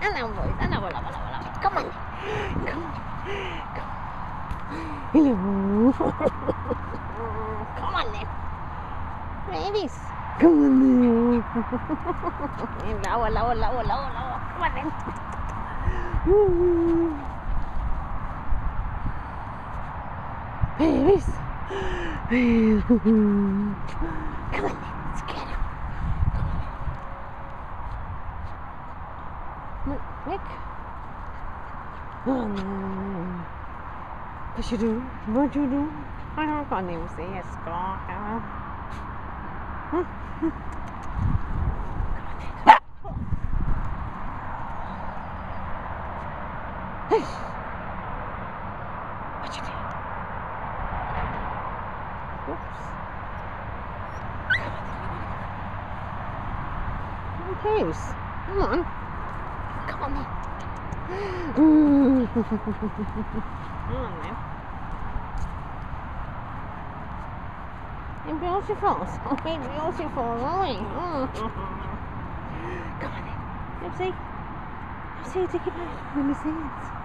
on, boys. Anna, boys. Come on. Hello. Come on, then. Babies. Come on, then. Hello. Come on, then. Babies. Come on, then. Let's get him. Nick? Oh no. What you do? I don't know what you say. Yes, go on. Come on, Nick. What you did? Whoops. Come on, Nick. Come on. Come on, man. You're beautiful. So beautiful, really. Come on, man. Let me see. Let me see it. Let me see it.